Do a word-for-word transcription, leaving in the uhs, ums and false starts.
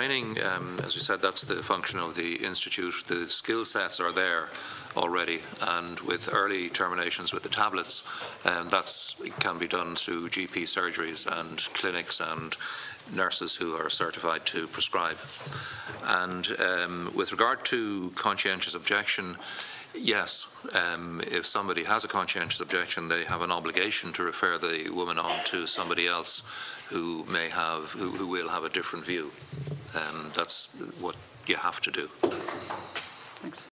Training, um, as we said, that's the function of the Institute. The skill sets are there already, and with early terminations with the tablets, um, that can be done through G P surgeries and clinics and nurses who are certified to prescribe. And um, with regard to conscientious objection, yes, um, if somebody has a conscientious objection, they have an obligation to refer the woman on to somebody else who may have, who, who will have a different view. Um, that's what you have to do. Thanks.